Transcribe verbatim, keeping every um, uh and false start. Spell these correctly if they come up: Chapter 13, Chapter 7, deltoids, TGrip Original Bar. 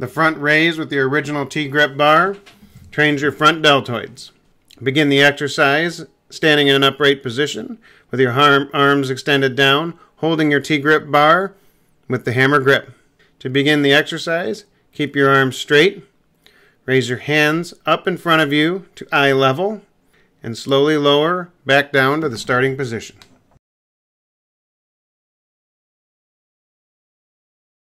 the front raise with your original T-grip bar. Trains your front deltoids. Begin the exercise standing in an upright position with your arms extended down, holding your T-grip bar with the hammer grip. To begin the exercise, keep your arms straight. Raise your hands up in front of you to eye level and slowly lower back down to the starting position.